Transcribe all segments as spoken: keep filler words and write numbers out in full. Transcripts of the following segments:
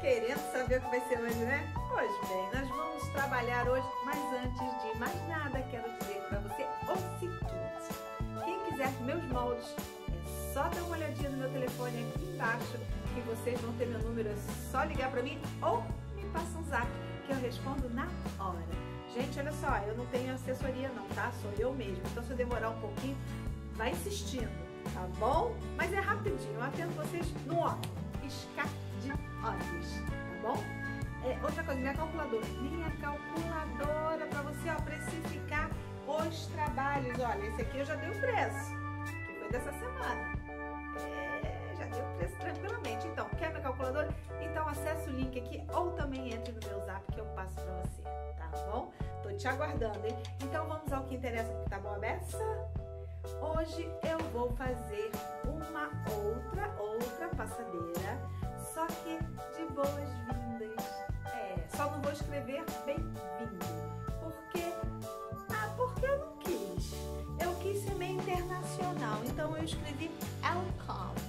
Querendo saber o que vai ser hoje, né? Pois bem, nós vamos trabalhar hoje, mas antes de mais nada, quero dizer para você o seguinte. Quem quiser meus moldes, é só dar uma olhadinha no meu telefone aqui embaixo, que vocês vão ter meu número, é só ligar para mim ou me passa um zap, que eu respondo na hora. Gente, olha só, eu não tenho assessoria não, tá? Sou eu mesma, então se eu demorar um pouquinho, vai insistindo, tá bom? Mas é rapidinho, eu atendo vocês no ó, piscar de olhos, tá bom? É, outra coisa, minha calculadora, minha calculadora para você, ó, precificar os trabalhos. Olha, esse aqui eu já dei o preço, que foi dessa semana. É, já dei o preço tranquilamente. Então, quer minha calculadora? Então acessa o link aqui ou também entre no meu zap que eu passo para você, tá bom? Tô te aguardando, hein? Então vamos ao que interessa, que tá bom a beça? Hoje eu vou fazer uma outra, outra passadeira, só que de boas-vindas. É, só não vou escrever bem-vindo. Por quê? Ah, porque eu não quis. Eu quis ser meio internacional, então eu escrevi welcome.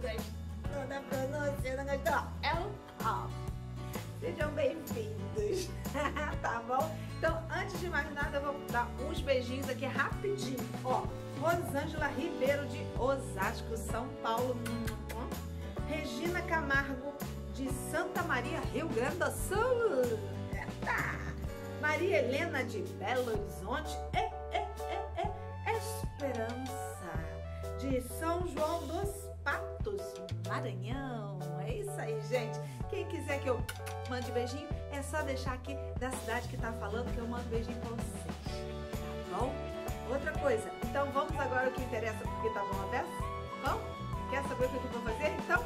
Gostou da pronúncia? Não gostou? Welcome. Sejam bem-vindos, tá bom? Então, antes de mais nada, eu vou dar uns beijinhos aqui rapidinho. Ó, Rosângela Ribeiro de Osasco, São Paulo. Regina Camargo de Santa Maria, Rio Grande do Sul. Eita! Maria Helena de Belo Horizonte. E, e, e, e, Esperança de São João dos Patos, Maranhão. É isso aí, gente. Quem quiser que eu mande beijinho, é só deixar aqui da cidade que tá falando que eu mando beijinho pra vocês, tá bom? Outra coisa, então vamos agora o que interessa, porque tá bom a beça? Bom? Quer saber o que eu vou fazer? Então,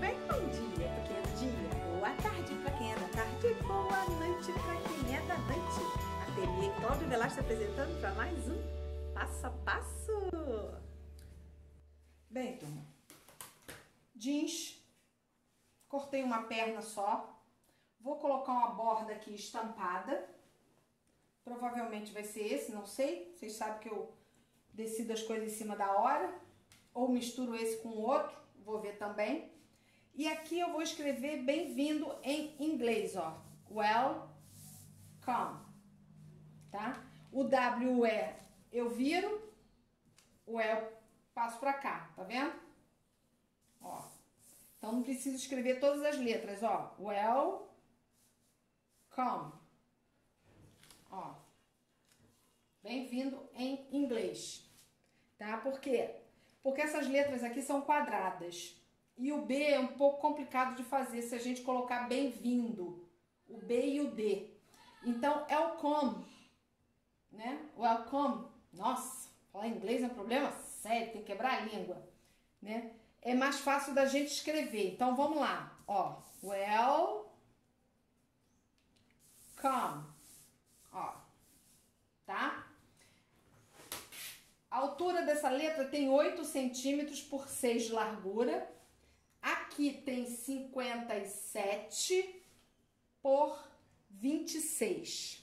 vem bom dia, porque é dia, boa tarde pra quem é da tarde, boa noite pra quem é da noite. Ateliê Cláudia Velasco apresentando pra mais um Passo a Passo. Bem, turma, jeans... Cortei uma perna só, vou colocar uma borda aqui estampada, provavelmente vai ser esse, não sei, vocês sabem que eu decido as coisas em cima da hora, ou misturo esse com o outro, vou ver também. E aqui eu vou escrever bem-vindo em inglês, ó, welcome, tá? O W é eu viro, o E eu passo pra cá, tá vendo? Ó. Então, não preciso escrever todas as letras, ó. Welcome. Ó. Bem-vindo em inglês. Tá? Por quê? Porque essas letras aqui são quadradas. E o B é um pouco complicado de fazer se a gente colocar bem-vindo. O B e o D. Então, welcome. Né? Welcome. Nossa, falar inglês é um problema sério, tem que quebrar a língua. Né? É mais fácil da gente escrever. Então, vamos lá. Ó, welcome. Ó, tá? A altura dessa letra tem oito centímetros por seis de largura. Aqui tem cinquenta e sete por vinte e seis.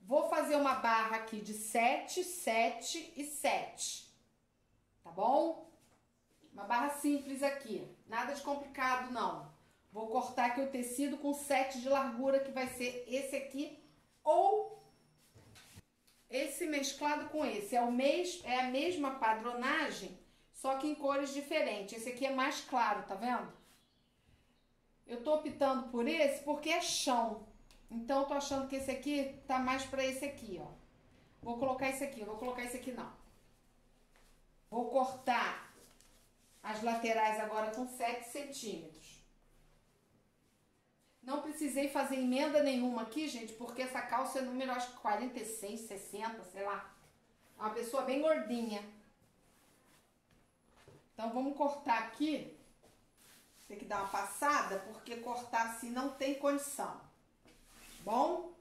Vou fazer uma barra aqui de sete, sete e sete. Tá bom? Uma barra simples aqui, nada de complicado não. Vou cortar aqui o tecido com sete de largura, que vai ser esse aqui, ou esse mesclado com esse. É, o mes... é a mesma padronagem, só que em cores diferentes. Esse aqui é mais claro, tá vendo? Eu tô optando por esse porque é chão. Então, eu tô achando que esse aqui tá mais pra esse aqui, ó. Vou colocar esse aqui, vou colocar esse aqui não. Vou cortar... as laterais agora com sete centímetros. Não precisei fazer emenda nenhuma aqui, gente, porque essa calça é número, acho que quarenta e seis, sessenta, sei lá. É uma pessoa bem gordinha. Então, vamos cortar aqui. Tem que dar uma passada, porque cortar assim não tem condição. Bom?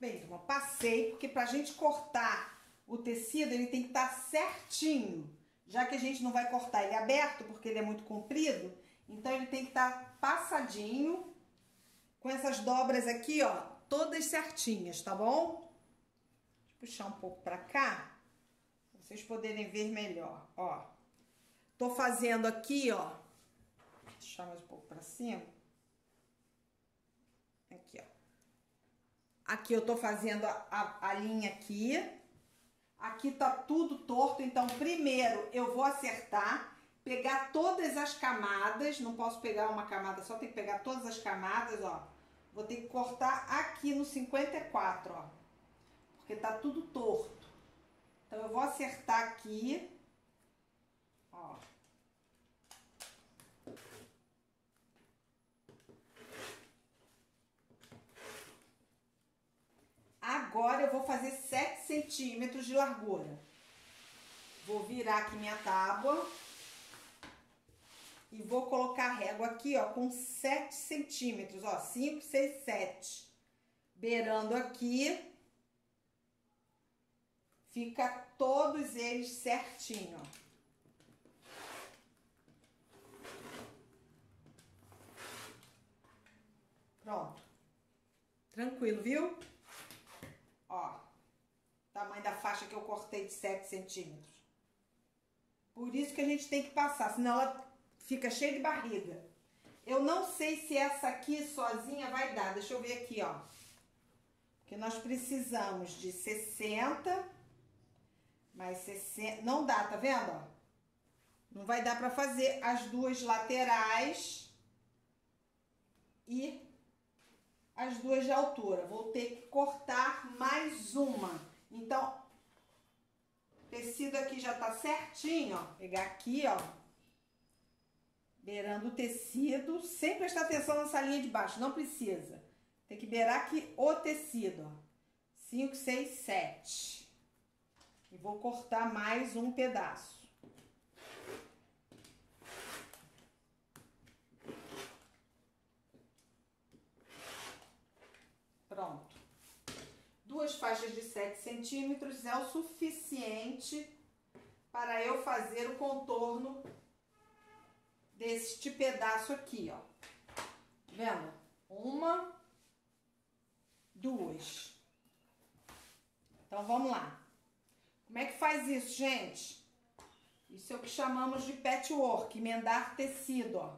Bem, turma, passei, porque pra gente cortar... o tecido, ele tem que estar certinho, já que a gente não vai cortar ele aberto, porque ele é muito comprido, então ele tem que estar passadinho, com essas dobras aqui, ó, todas certinhas, tá bom? Deixa eu puxar um pouco pra cá, pra vocês poderem ver melhor, ó. Tô fazendo aqui, ó, puxar mais um pouco pra cima. Aqui, ó. Aqui eu tô fazendo a, a, a linha aqui. Aqui tá tudo torto, então primeiro eu vou acertar, pegar todas as camadas, não posso pegar uma camada só, tem que pegar todas as camadas, ó. Vou ter que cortar aqui no cinquenta e quatro, ó, porque tá tudo torto. Então eu vou acertar aqui, ó. Agora eu vou fazer sete centímetros de largura. Vou virar aqui minha tábua e vou colocar a régua aqui, ó, com sete centímetros, ó, cinco, seis, sete. Beirando aqui, fica todos eles certinho, ó. Pronto. Tranquilo, viu? Ó, tamanho da faixa que eu cortei de sete centímetros. Por isso que a gente tem que passar, senão ela fica cheia de barriga. Eu não sei se essa aqui sozinha vai dar, deixa eu ver aqui, ó. Porque nós precisamos de sessenta, mais sessenta, não dá, tá vendo, ó? Não vai dar pra fazer as duas laterais e... as duas de altura. Vou ter que cortar mais uma. Então, tecido aqui já tá certinho, ó. Pegar aqui, ó. Beirando o tecido. Sem prestar atenção nessa linha de baixo. Não precisa. Tem que beirar aqui o tecido, ó. cinco, seis, sete. E vou cortar mais um pedaço. Pronto. Duas faixas de sete centímetros é o suficiente para eu fazer o contorno deste pedaço aqui, ó. Tá vendo? Uma, duas. Então, vamos lá. Como é que faz isso, gente? Isso é o que chamamos de patchwork, emendar tecido, ó.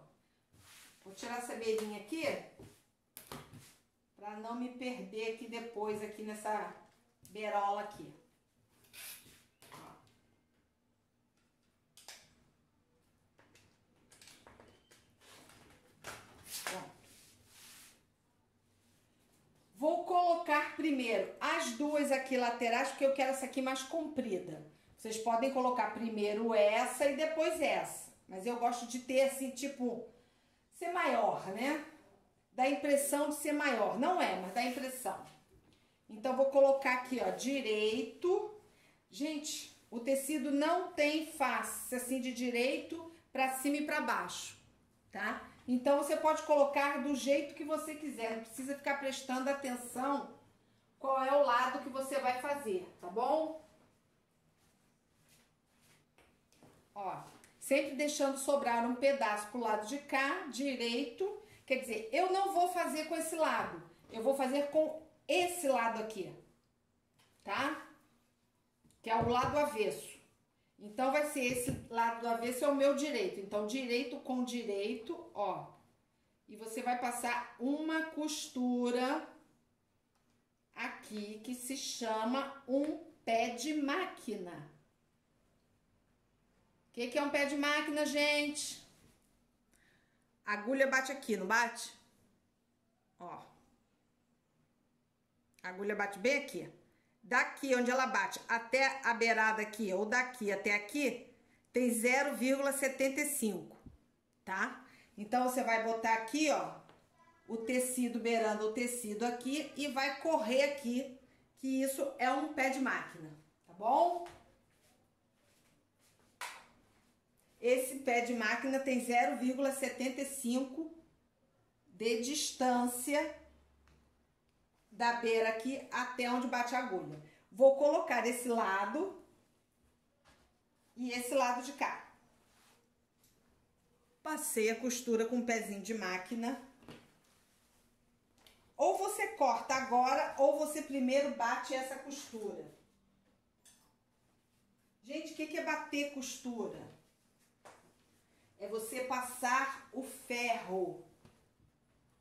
Vou tirar essa beirinha aqui... para não me perder aqui depois, aqui nessa berola aqui. Ó. Pronto. Vou colocar primeiro as duas aqui laterais, porque eu quero essa aqui mais comprida. Vocês podem colocar primeiro essa e depois essa. Mas eu gosto de ter assim, tipo, ser maior, né? Dá a impressão de ser maior. Não é, mas dá a impressão. Então, vou colocar aqui, ó, direito. Gente, o tecido não tem face, assim, de direito pra cima e pra baixo, tá? Então, você pode colocar do jeito que você quiser. Não precisa ficar prestando atenção qual é o lado que você vai fazer, tá bom? Ó, sempre deixando sobrar um pedaço pro lado de cá, direito... Quer dizer, eu não vou fazer com esse lado, eu vou fazer com esse lado aqui, tá? Que é o lado avesso. Então, vai ser esse lado avesso é o meu direito. Então, direito com direito, ó. E você vai passar uma costura aqui, que se chama um pé de máquina. O que que é um pé de máquina, gente? A agulha bate aqui, não bate? Ó. A agulha bate bem aqui. Daqui, onde ela bate, até a beirada aqui, ou daqui até aqui, tem zero vírgula setenta e cinco, tá? Então, você vai botar aqui, ó, o tecido beirando o tecido aqui e vai correr aqui, que isso é um pé de máquina, tá bom? Esse pé de máquina tem zero vírgula setenta e cinco de distância da beira aqui até onde bate a agulha. Vou colocar esse lado e esse lado de cá. Passei a costura com um pezinho de máquina. Ou você corta agora, ou você primeiro bate essa costura. Gente, o que é bater costura? É você passar o ferro,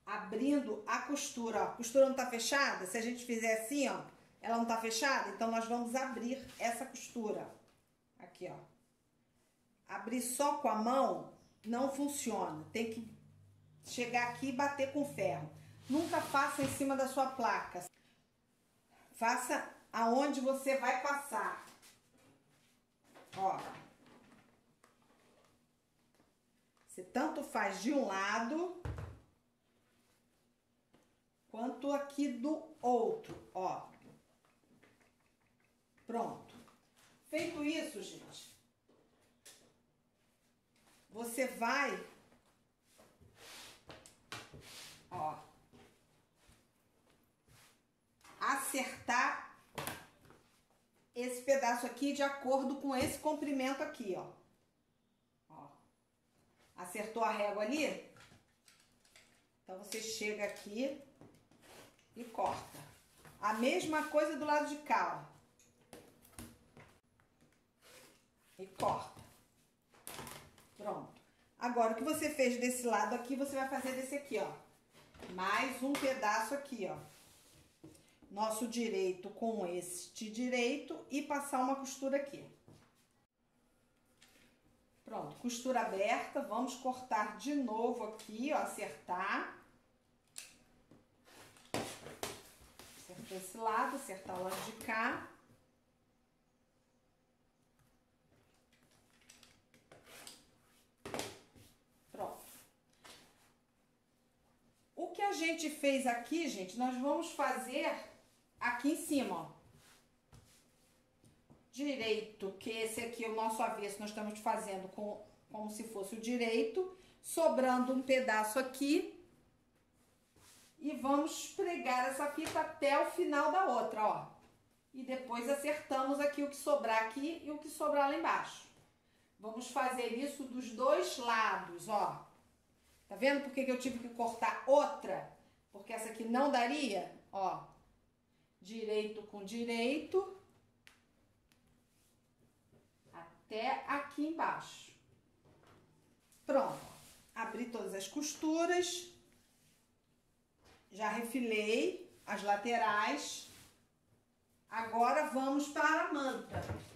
abrindo a costura, ó. A costura não tá fechada? Se a gente fizer assim, ó, ela não tá fechada? Então, nós vamos abrir essa costura. Aqui, ó. Abrir só com a mão não funciona. Tem que chegar aqui e bater com ferro. Nunca faça em cima da sua placa. Faça aonde você vai passar. Ó. Você tanto faz de um lado, quanto aqui do outro, ó. Pronto. Feito isso, gente, você vai, ó, acertar esse pedaço aqui de acordo com esse comprimento aqui, ó. Ó. Acertou a régua ali? Então, você chega aqui e corta. A mesma coisa do lado de cá, ó. E corta. Pronto. Agora, o que você fez desse lado aqui, você vai fazer desse aqui, ó. Mais um pedaço aqui, ó. Nosso direito com este direito e passar uma costura aqui. Pronto. Costura aberta. Vamos cortar de novo aqui, ó. Acertar. Acertar esse lado, acertar o lado de cá. O que a gente fez aqui, gente, nós vamos fazer aqui em cima, ó. Direito, que esse aqui é o nosso avesso, nós estamos fazendo com, como se fosse o direito, sobrando um pedaço aqui. E vamos pregar essa fita até o final da outra, ó. E depois acertamos aqui o que sobrar aqui e o que sobrar lá embaixo. Vamos fazer isso dos dois lados, ó. Tá vendo por que eu tive que cortar outra? Porque essa aqui não daria, ó. Direito com direito. Até aqui embaixo. Pronto. Abri todas as costuras. Já refilei as laterais. Agora vamos para a manta.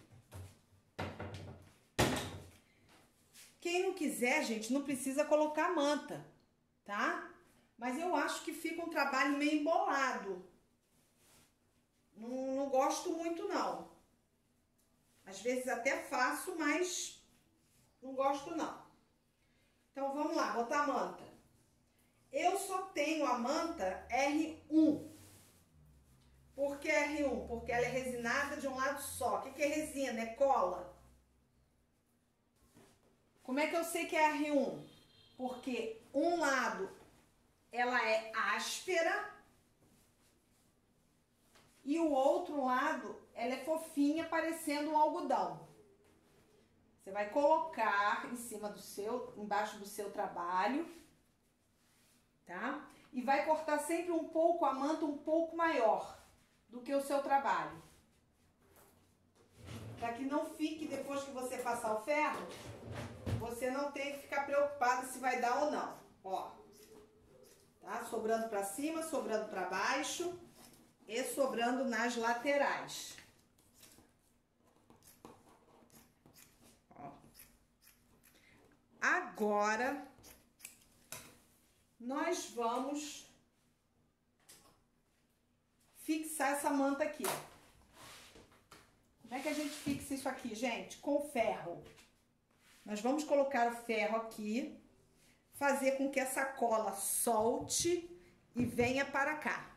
Quem não quiser, gente, não precisa colocar manta, tá? Mas eu acho que fica um trabalho meio embolado. Não, não gosto muito, não. Às vezes até faço, mas não gosto, não. Então, vamos lá, botar a manta. Eu só tenho a manta R um. Por que R um? Porque ela é resinada de um lado só. O que que é resina? É cola. Como é que eu sei que é R um? Porque um lado ela é áspera e o outro lado ela é fofinha, parecendo um algodão. Você vai colocar em cima do seu, embaixo do seu trabalho, tá? E vai cortar sempre um pouco a manta, um pouco maior do que o seu trabalho. Para que não fique, depois que você passar o ferro, você não tem que ficar preocupado se vai dar ou não, ó. Tá? Sobrando pra cima, sobrando pra baixo e sobrando nas laterais. Ó. Agora, nós vamos fixar essa manta aqui. Como é que a gente fixa isso aqui, gente? Com ferro. Nós vamos colocar o ferro aqui, fazer com que essa cola solte e venha para cá.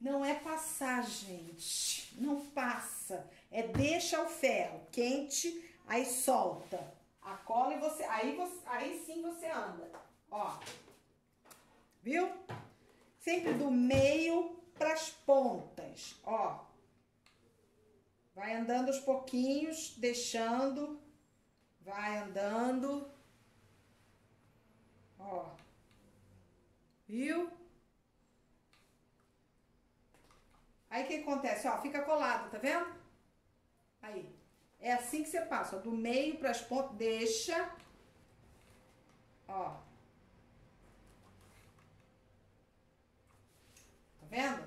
Não é passar, gente. Não passa. É deixa o ferro quente, aí solta a cola e você... Aí, você... aí sim você anda. Ó. Viu? Sempre do meio para as pontas. Ó. Vai andando aos pouquinhos, deixando, vai andando, ó, viu? Aí o que acontece? Ó, fica colado, tá vendo? Aí, é assim que você passa, ó, do meio para as pontas, deixa, Ó. Tá vendo?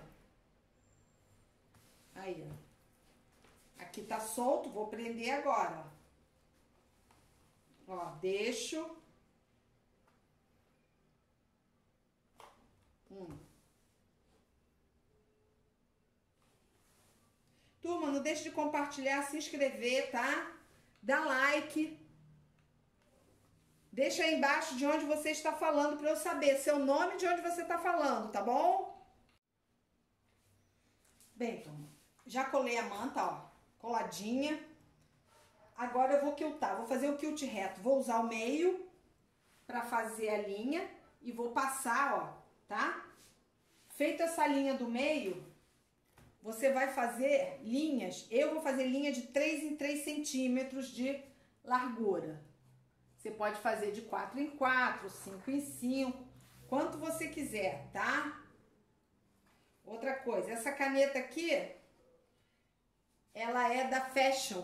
Aí, ó. Aqui tá solto, vou prender agora. Ó, deixo. Hum. Turma, não deixe de compartilhar, se inscrever, tá? Dá like. Deixa aí embaixo de onde você está falando para eu saber seu nome e de onde você está falando, tá bom? Bem, turma, já colei a manta, ó, coladinha. Agora eu vou quiltar, vou fazer o quilt reto. Vou usar o meio para fazer a linha e vou passar, ó, tá? Feita essa linha do meio... Você vai fazer linhas, eu vou fazer linha de três em três centímetros de largura. Você pode fazer de quatro em quatro, cinco em cinco, quanto você quiser, tá? Outra coisa, essa caneta aqui, ela é da Fashion,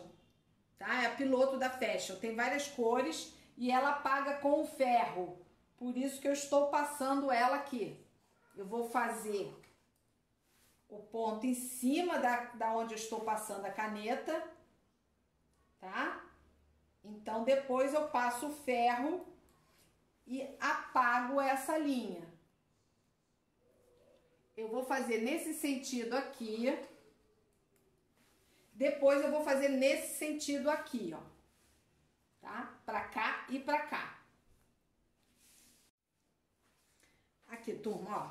tá? É a Piloto da Fashion, tem várias cores e ela apaga com o ferro. Por isso que eu estou passando ela aqui. Eu vou fazer... o ponto em cima da, da onde eu estou passando a caneta, tá? Então, depois eu passo o ferro e apago essa linha. Eu vou fazer nesse sentido aqui. Depois eu vou fazer nesse sentido aqui, ó. Tá? Pra cá e pra cá. Aqui, turma, ó.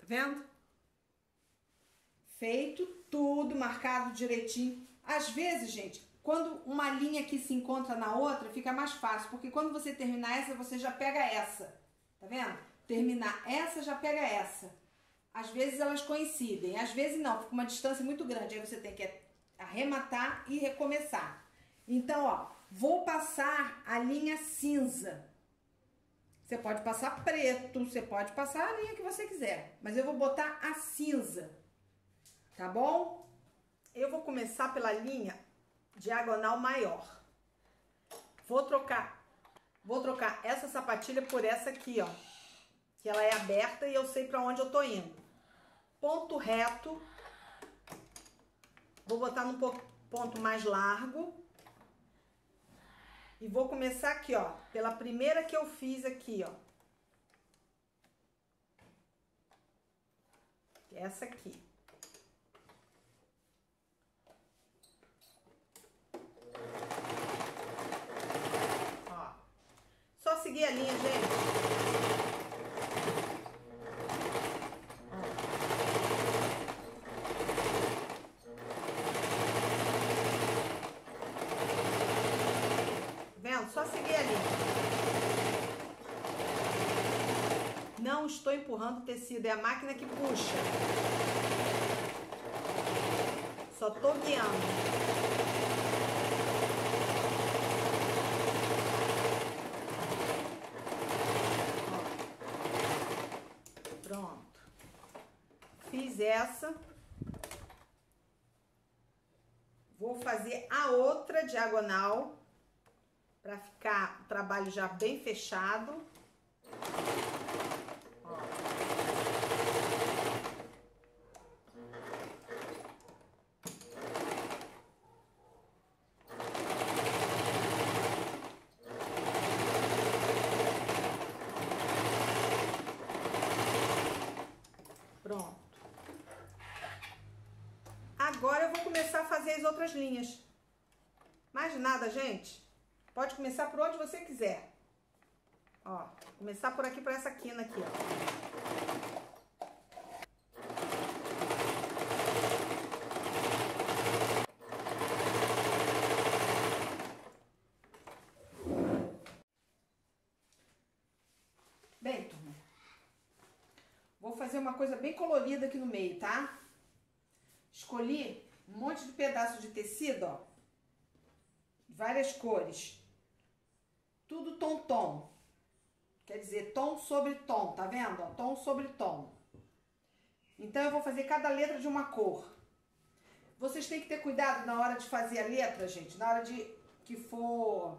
Tá vendo? Feito tudo, marcado direitinho. Às vezes, gente, quando uma linha aqui se encontra na outra, fica mais fácil. Porque quando você terminar essa, você já pega essa. Tá vendo? Terminar essa, já pega essa. Às vezes elas coincidem. Às vezes não, fica uma distância muito grande. Aí você tem que arrematar e recomeçar. Então, ó, vou passar a linha cinza. Você pode passar preto, você pode passar a linha que você quiser. Mas eu vou botar a cinza. Tá bom? Eu vou começar pela linha diagonal maior. Vou trocar, vou trocar essa sapatilha por essa aqui, ó. Que ela é aberta e eu sei pra onde eu tô indo. Ponto reto. Vou botar num ponto mais largo. E vou começar aqui, ó. Pela primeira que eu fiz aqui, ó. Essa aqui. Só seguir a linha, gente. Vendo? Só seguir a linha. Não estou empurrando o tecido, é a máquina que puxa. Só estou guiando. Essa, vou fazer a outra diagonal para ficar o trabalho já bem fechado. Ó. Pronto. Agora eu vou começar a fazer as outras linhas. Mais nada, gente. Pode começar por onde você quiser. Ó, começar por aqui, pra essa quina aqui, ó. Bem, turma. Vou fazer uma coisa bem colorida aqui no meio, tá? Escolhi um monte de pedaço de tecido, ó, várias cores, tudo tom-tom, quer dizer, tom sobre tom, tá vendo? Ó, tom sobre tom. Então, eu vou fazer cada letra de uma cor. Vocês têm que ter cuidado na hora de fazer a letra, gente, na hora de que for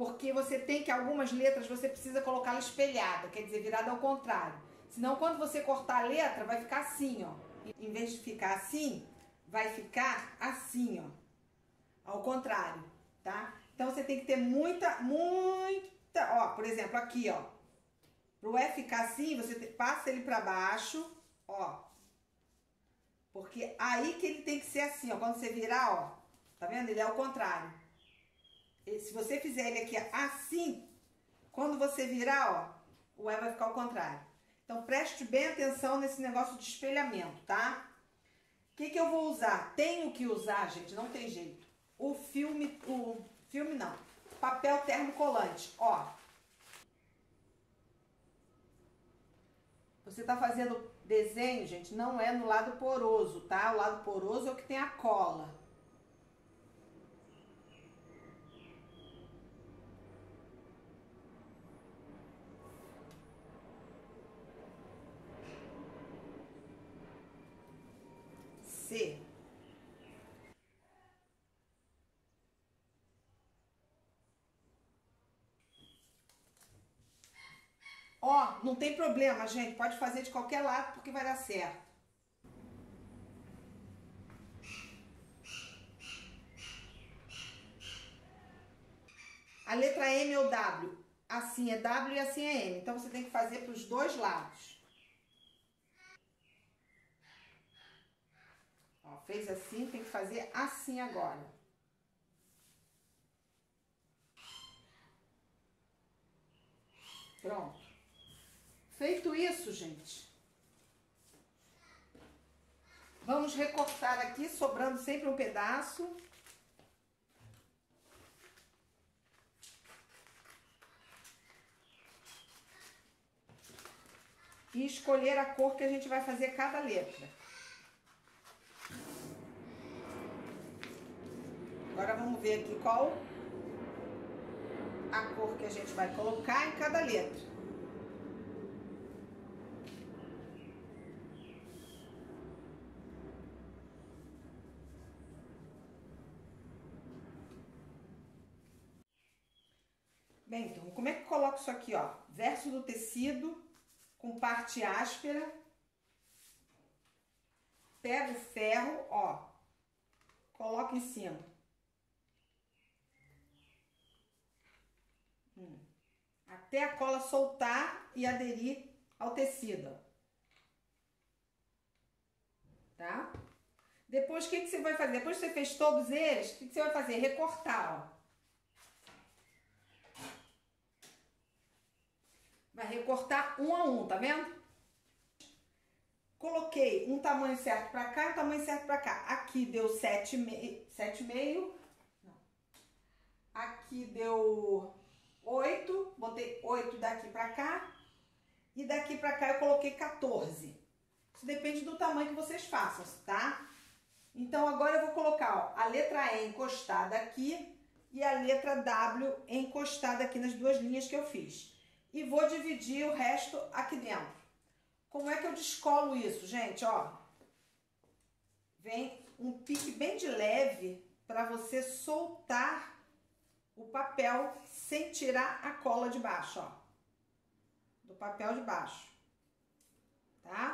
porque você tem que algumas letras você precisa colocá-la espelhada, quer dizer, virada ao contrário. Senão quando você cortar a letra vai ficar assim, ó. Em vez de ficar assim, vai ficar assim, ó. Ao contrário, tá? Então você tem que ter muita, muita, ó, por exemplo, aqui, ó. Pro F ficar assim, você passa ele pra baixo, ó. Porque aí que ele tem que ser assim, ó. Quando você virar, ó, tá vendo? Ele é ao contrário. Ele, se você fizer ele aqui assim, quando você virar, ó, o E vai ficar ao contrário. Então preste bem atenção nesse negócio de espelhamento, tá? O que que eu vou usar? Tenho que usar, gente, não tem jeito. O filme, o filme não. Papel termocolante, ó. Você tá fazendo desenho, gente, não é no lado poroso, tá? O lado poroso é o que tem a cola. C. Ó, não tem problema, gente. Pode fazer de qualquer lado porque vai dar certo. A letra M ou W? Assim é W e assim é M. Então você tem que fazer para os dois lados. Ó, fez assim, tem que fazer assim agora. Pronto. Feito isso, gente, vamos recortar aqui, sobrando sempre um pedaço. E escolher a cor que a gente vai fazer cada letra. Agora vamos ver aqui qual a cor que a gente vai colocar em cada letra. Bem, então, como é que eu coloco isso aqui, ó? Verso do tecido, com parte áspera. Pego o ferro, ó. Coloco em cima. Hum. Até a cola soltar e aderir ao tecido. Tá? Depois, o que que você vai fazer? Depois que você fez todos eles, o que que você vai fazer? Recortar, ó. Vai recortar um a um, tá vendo? Coloquei um tamanho certo pra cá, um tamanho certo pra cá. Aqui deu sete vírgula cinco. Aqui deu oito. Botei oito daqui pra cá. E daqui pra cá eu coloquei quatorze. Isso depende do tamanho que vocês façam, tá? Então agora eu vou colocar, ó, a letra E encostada aqui e a letra W encostada aqui nas duas linhas que eu fiz. E vou dividir o resto aqui dentro. Como é que eu descolo isso, gente? Ó, vem um pique bem de leve para você soltar o papel sem tirar a cola de baixo, ó. Do papel de baixo, tá?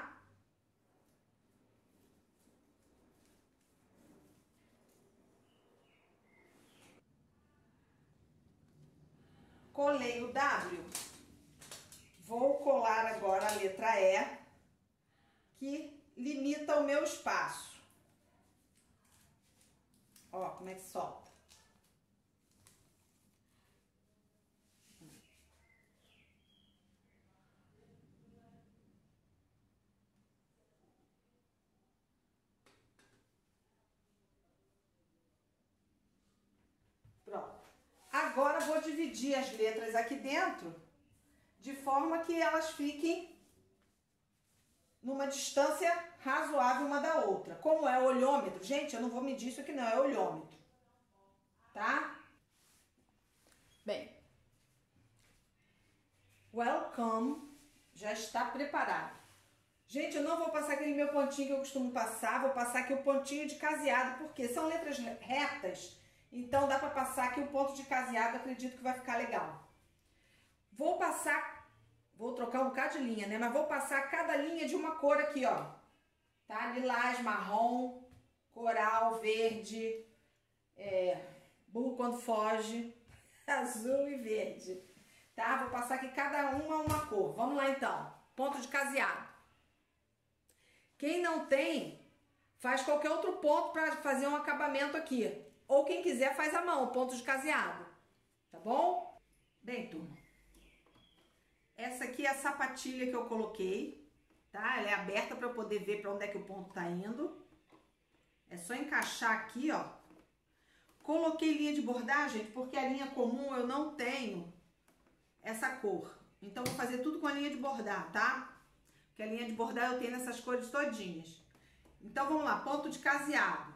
Colei o W. Vou colar agora a letra E, que limita o meu espaço. Ó, como é que solta. Pronto. Agora vou dividir as letras aqui dentro, de forma que elas fiquem numa distância razoável uma da outra. Como é olhômetro, gente, eu não vou medir isso aqui não, é olhômetro, tá? Bem, welcome já está preparado. Gente, eu não vou passar aquele meu pontinho que eu costumo passar, vou passar aqui o pontinho de caseado, porque são letras retas, Então dá pra passar aqui um ponto de caseado, acredito que vai ficar legal. Vou passar, vou trocar um bocado de linha, né? Mas vou passar cada linha de uma cor aqui, ó. Tá? Lilás, marrom, coral, verde, é, burro quando foge, azul e verde. Tá? Vou passar aqui cada uma uma cor. Vamos lá então. Ponto de caseado. Quem não tem, faz qualquer outro ponto pra fazer um acabamento aqui. Ou quem quiser faz a mão, ponto de caseado. Tá bom? Bem, turma. Essa aqui é a sapatilha que eu coloquei, tá? Ela é aberta para eu poder ver para onde é que o ponto tá indo. É só encaixar aqui, ó. Coloquei linha de bordar, gente, porque a linha comum eu não tenho essa cor. Então vou fazer tudo com a linha de bordar, tá? Porque a linha de bordar eu tenho nessas cores todinhas. Então vamos lá, ponto de caseado.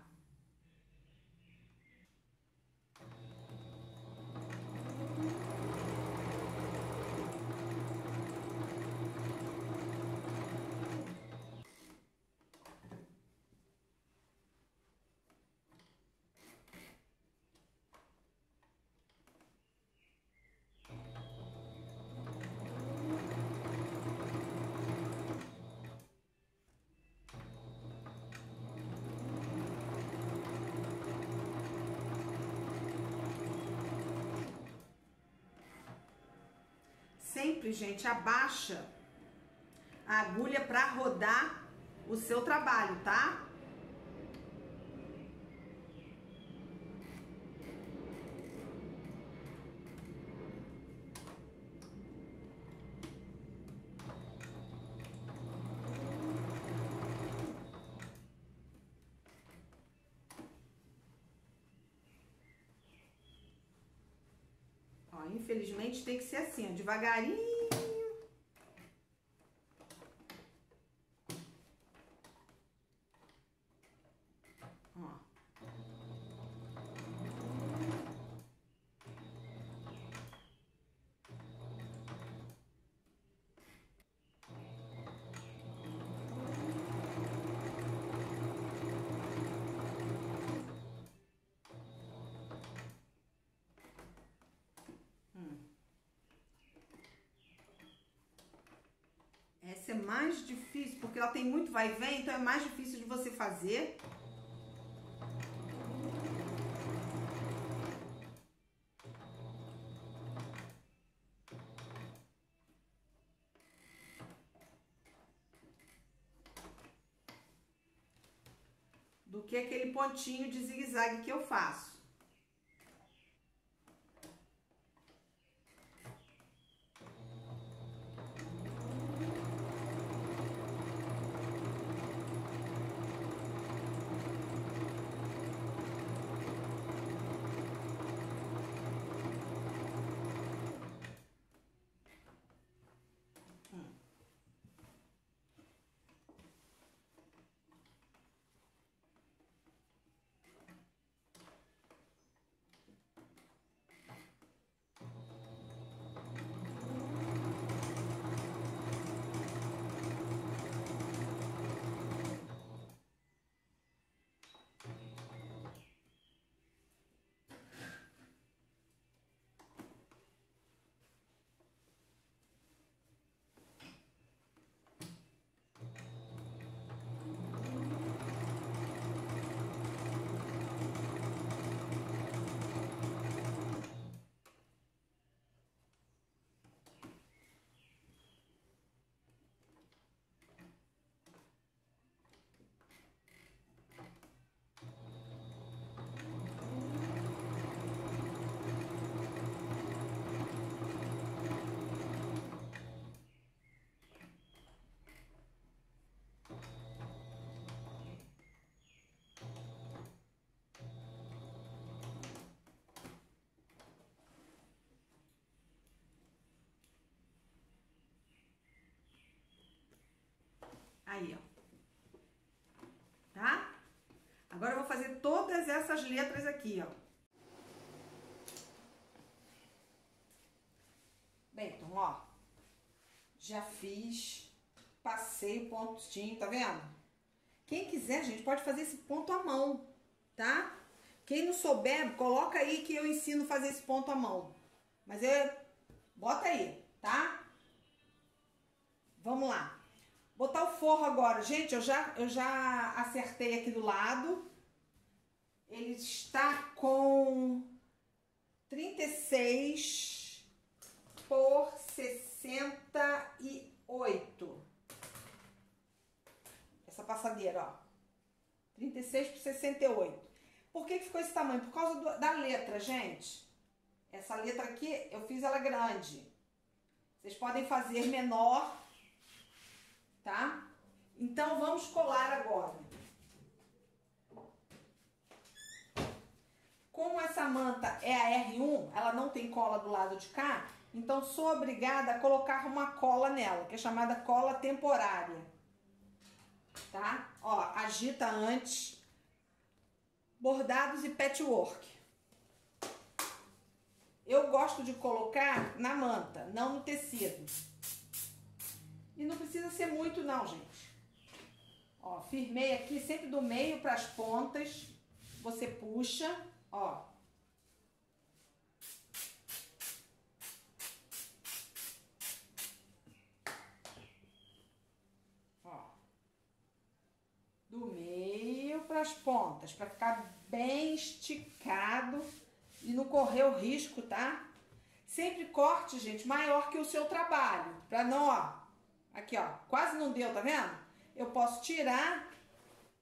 Sempre, gente, abaixa a agulha para rodar o seu trabalho, tá? Infelizmente tem que ser assim, ó, devagarinho. Ó. Essa é mais difícil, porque ela tem muito vai e vem, então é mais difícil de você fazer. Do que aquele pontinho de zigue-zague que eu faço. Aí, ó. Tá? Agora eu vou fazer todas essas letras aqui, ó. Bem, então, ó. Já fiz, passei o pontinho, tá vendo? Quem quiser, gente, pode fazer esse ponto à mão, tá? Quem não souber, coloca aí que eu ensino a fazer esse ponto à mão. Mas eu... Bota aí, tá? Vamos lá. Botar o forro agora. Gente, eu já, eu já acertei aqui do lado. Ele está com trinta e seis por sessenta e oito. Essa passadeira, ó. trinta e seis por sessenta e oito. Por que que ficou esse tamanho? Por causa do, da letra, gente. Essa letra aqui, eu fiz ela grande. Vocês podem fazer menor, tá? Então, vamos colar agora. Como essa manta é a R um, ela não tem cola do lado de cá, então sou obrigada a colocar uma cola nela, que é chamada cola temporária. Tá? Ó, agita antes. Bordados e patchwork. Eu gosto de colocar na manta, não no tecido. E não precisa ser muito não, gente. Ó, firmei aqui sempre do meio para as pontas. Você puxa, ó. Ó. Do meio para as pontas, para ficar bem esticado. E não correr o risco, tá? Sempre corte, gente, maior que o seu trabalho. Pra não, ó. Aqui, ó. Quase não deu, tá vendo? Eu posso tirar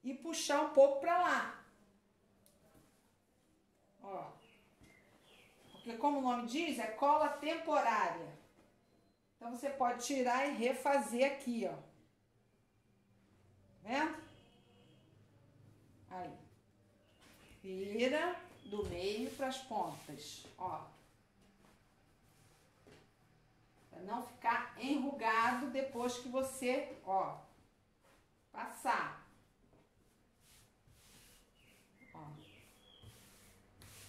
e puxar um pouco pra lá. Ó. Porque como o nome diz, é cola temporária. Então você pode tirar e refazer aqui, ó. Tá vendo? Aí. Vira. Do meio para as pontas, ó. Para não ficar enrugado depois que você, ó, passar. Ó.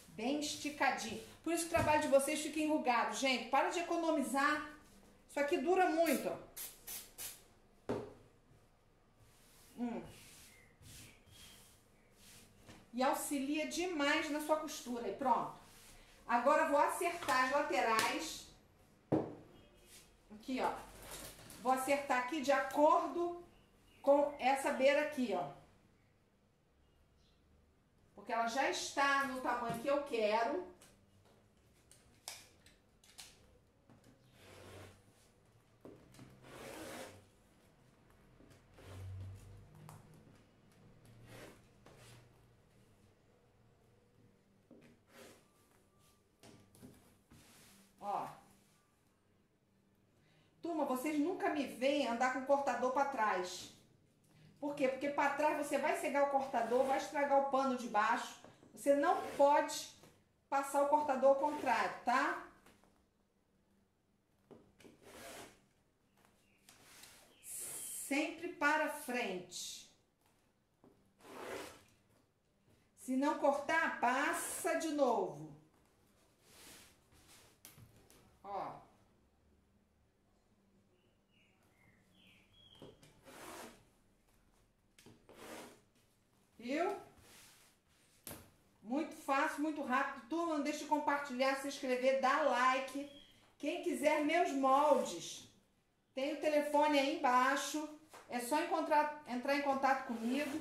Bem esticadinho. Por isso que o trabalho de vocês fica enrugado, gente. Para de economizar. Isso aqui dura muito, ó. Hum. E auxilia demais na sua costura. E pronto. Agora vou acertar as laterais. Aqui, ó. Vou acertar aqui de acordo com essa beira aqui, ó. Porque ela já está no tamanho que eu quero. Ó. Turma, vocês nunca me veem andar com o cortador para trás. Por quê? Porque para trás você vai cegar o cortador, vai estragar o pano de baixo. Você não pode passar o cortador ao contrário, tá? Sempre para frente. Se não cortar, passa de novo. Ó. Viu? Muito fácil, muito rápido. Turma, não deixe de compartilhar, se inscrever, dar like. Quem quiser meus moldes, tem o telefone aí embaixo. É só encontrar, entrar em contato comigo.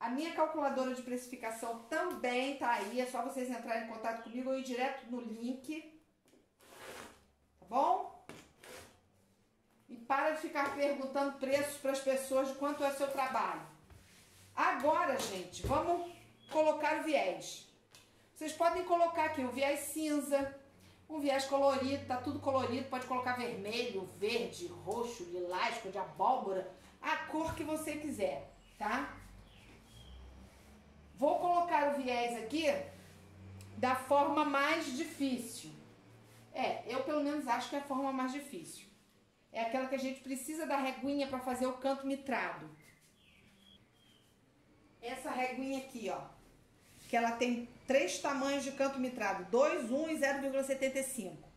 A minha calculadora de precificação também tá aí. É só vocês entrarem em contato comigo ou ir direto no link. Bom? E para de ficar perguntando preços para as pessoas de quanto é seu trabalho. Agora, gente, vamos colocar o viés. Vocês podem colocar aqui um viés cinza, um viés colorido, tá tudo colorido. Pode colocar vermelho, verde, roxo, lilás, cor de abóbora, a cor que você quiser, tá? Vou colocar o viés aqui da forma mais difícil. É, eu pelo menos acho que é a forma mais difícil. É aquela que a gente precisa da reguinha para fazer o canto mitrado. Essa reguinha aqui, ó. Que ela tem três tamanhos de canto mitrado. dois, um e zero vírgula setenta e cinco.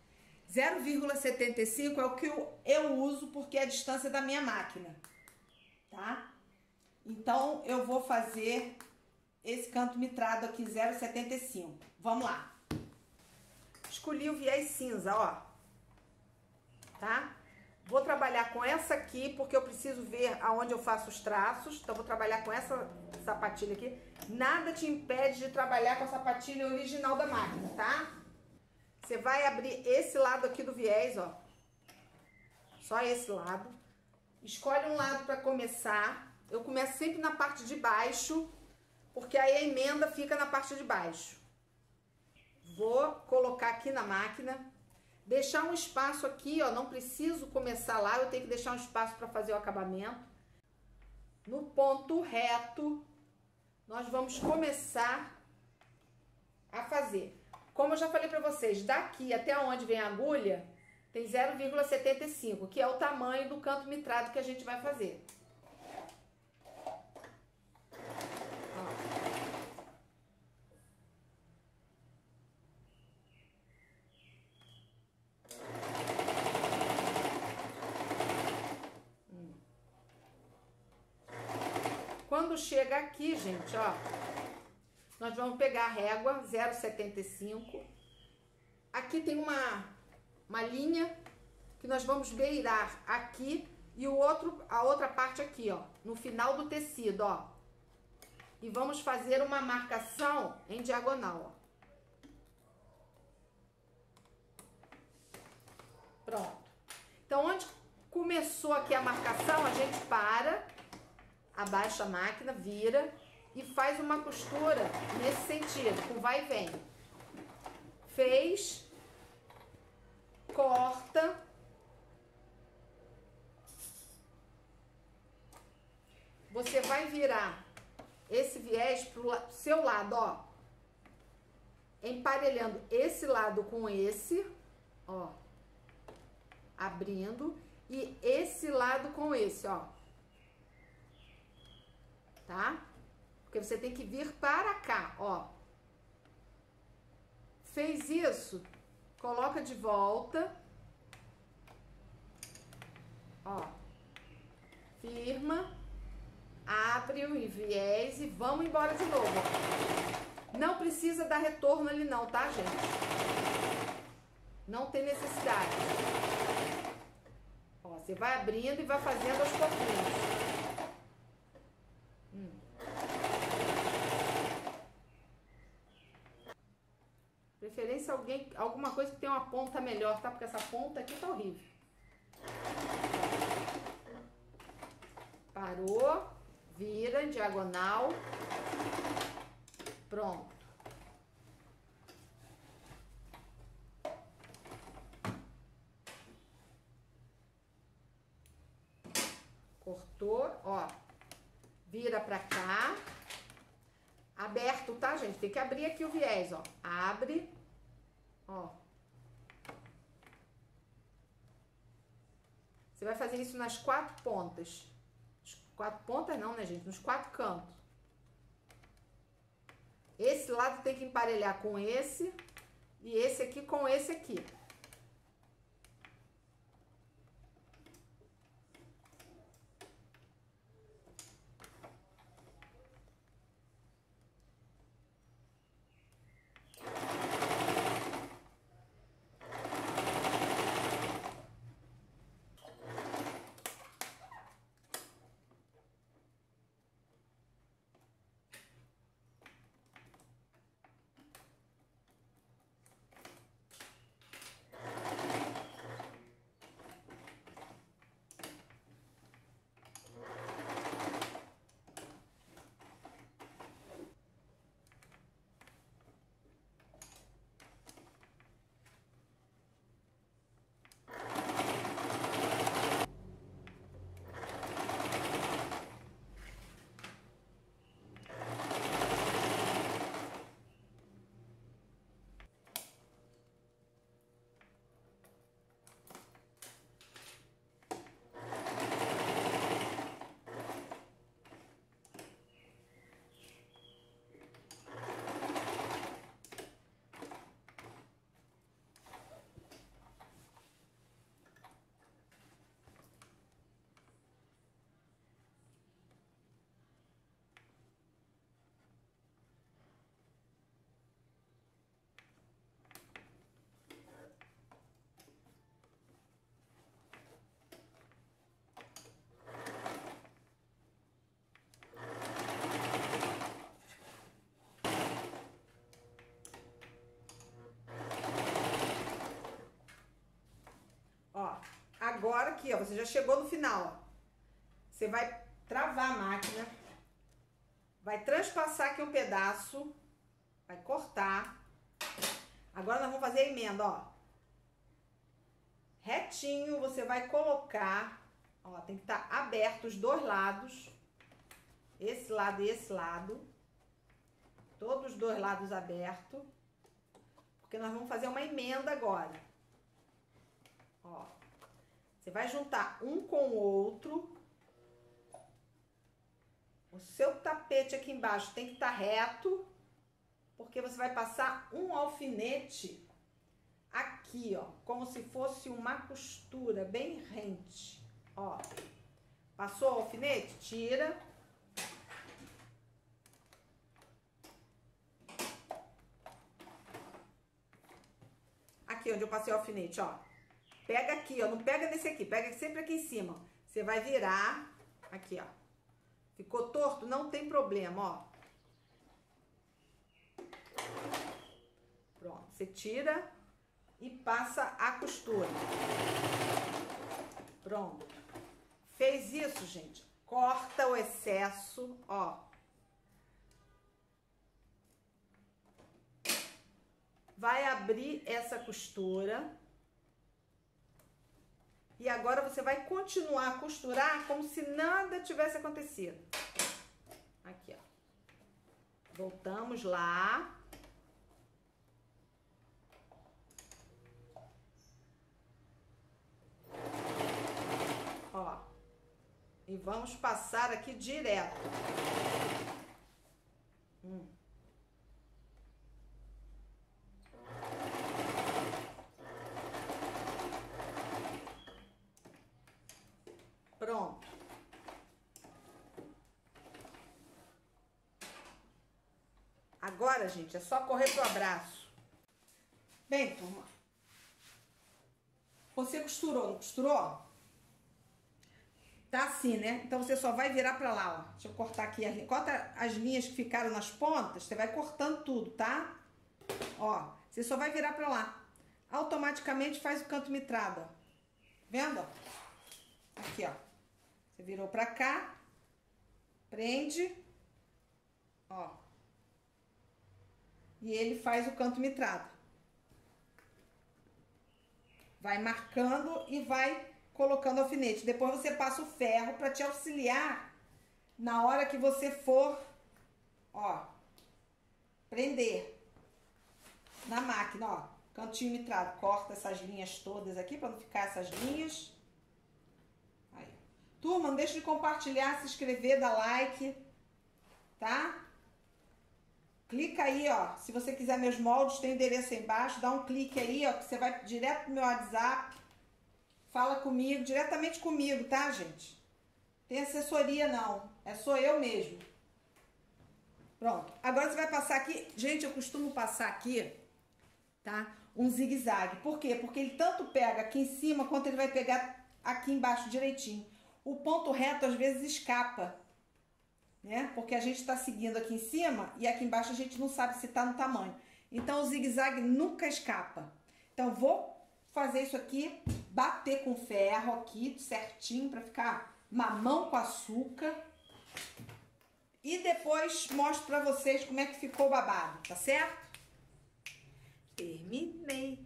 zero vírgula setenta e cinco é o que eu, eu uso porque é a distância da minha máquina. Tá? Então, eu vou fazer esse canto mitrado aqui, zero vírgula setenta e cinco. Vamos lá. Escolhi o viés cinza, ó. Tá? Vou trabalhar com essa aqui, porque eu preciso ver aonde eu faço os traços. Então, vou trabalhar com essa sapatilha aqui. Nada te impede de trabalhar com a sapatilha original da máquina, tá? Você vai abrir esse lado aqui do viés, ó. Só esse lado. Escolhe um lado pra começar. Eu começo sempre na parte de baixo, porque aí a emenda fica na parte de baixo. Vou colocar aqui na máquina. Deixar um espaço aqui, ó, não preciso começar lá, eu tenho que deixar um espaço para fazer o acabamento. No ponto reto, nós vamos começar a fazer. Como eu já falei para vocês, daqui até onde vem a agulha, tem zero vírgula setenta e cinco, que é o tamanho do canto mitrado que a gente vai fazer. Quando chega aqui, gente, ó, nós vamos pegar a régua zero vírgula setenta e cinco. Aqui tem uma, uma linha que nós vamos beirar aqui e o outro, a outra parte aqui, ó, no final do tecido, ó. E vamos fazer uma marcação em diagonal, ó. Pronto. Então, onde começou aqui a marcação, a gente para... Abaixa a máquina, vira e faz uma costura nesse sentido, com vai e vem. Fez, corta. Você vai virar esse viés pro seu lado, ó. Emparelhando esse lado com esse, ó. Abrindo. E esse lado com esse, ó. Tá? Porque você tem que vir para cá, ó. Fez isso, coloca de volta. Ó. Firma. Abre o viés e vamos embora de novo. Não precisa dar retorno ali não, tá, gente? Não tem necessidade. Ó, você vai abrindo e vai fazendo aos pouquinhos. Hum. Preferência alguém, alguma coisa que tem uma ponta melhor, tá? Porque essa ponta aqui tá horrível. Parou, vira em diagonal. Pronto. Cortou, ó. Vira pra cá. Aberto, tá, gente? Tem que abrir aqui o viés, ó. Abre. Ó. Você vai fazer isso nas quatro pontas. Quatro pontas não, né, gente? Nos quatro cantos. Esse lado tem que emparelhar com esse. E esse aqui com esse aqui. agora aqui, ó, você já chegou no final, ó. Você vai travar a máquina, vai transpassar aqui um pedaço, vai cortar. Agora nós vamos fazer a emenda, ó. Retinho, você vai colocar, ó, tem que estar aberto os dois lados, esse lado e esse lado, todos os dois lados abertos, porque nós vamos fazer uma emenda agora. Ó, você vai juntar um com o outro. O seu tapete aqui embaixo tem que estar reto, porque você vai passar um alfinete aqui, ó, como se fosse uma costura bem rente, ó. Passou o alfinete? Tira. Aqui onde eu passei o alfinete, ó. Pega aqui, ó, não pega nesse aqui, pega sempre aqui em cima. Você vai virar aqui, ó. Ficou torto? Não tem problema, ó. Pronto, você tira e passa a costura. Pronto. Fez isso, gente. Corta o excesso, ó. Vai abrir essa costura. E agora você vai continuar a costurar como se nada tivesse acontecido. Aqui, ó. Voltamos lá. Ó. E vamos passar aqui direto. Hum. Pronto. Agora, gente, é só correr pro abraço. Bem, turma. Você costurou, não costurou? Tá assim, né? Então você só vai virar pra lá, ó. Deixa eu cortar aqui. As, corta as linhas que ficaram nas pontas. Você vai cortando tudo, tá? Ó, você só vai virar pra lá. Automaticamente faz o canto mitrado, ó. Tá vendo? Aqui, ó. Você virou pra cá, prende, ó, e ele faz o canto mitrado. Vai marcando e vai colocando alfinete. Depois você passa o ferro pra te auxiliar na hora que você for, ó, prender na máquina, ó, cantinho mitrado. Corta essas linhas todas aqui pra não ficar essas linhas. Aí. Turma, não deixa de compartilhar, se inscrever, dar like, tá? Clica aí, ó, se você quiser meus moldes, tem o endereço aí embaixo, dá um clique aí, ó, que você vai direto pro meu WhatsApp, fala comigo, diretamente comigo, tá, gente? Tem assessoria, não, é só eu mesmo. Pronto, agora você vai passar aqui, gente, eu costumo passar aqui, tá, um zigue-zague, por quê? Porque ele tanto pega aqui em cima, quanto ele vai pegar aqui embaixo direitinho. O ponto reto às vezes escapa, né? Porque a gente tá seguindo aqui em cima e aqui embaixo a gente não sabe se tá no tamanho. Então o zigue-zague nunca escapa. Então vou fazer isso aqui, bater com ferro aqui certinho para ficar mamão com açúcar. E depois mostro para vocês como é que ficou o babado, tá certo? Terminei.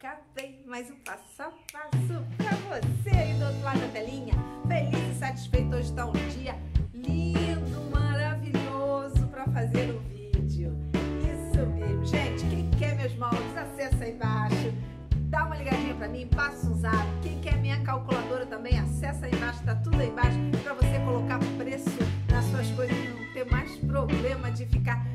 Acabei mais um passo a passo pra você aí do outro lado da telinha. Feliz e satisfeito, hoje tá um dia lindo, maravilhoso pra fazer um vídeo. Isso mesmo, gente. Quem quer meus moldes, acessa aí embaixo. Dá uma ligadinha pra mim, passa um zap. Quem quer minha calculadora também, acessa aí embaixo, tá tudo aí embaixo pra você colocar preço nas suas coisas e não ter mais problema de ficar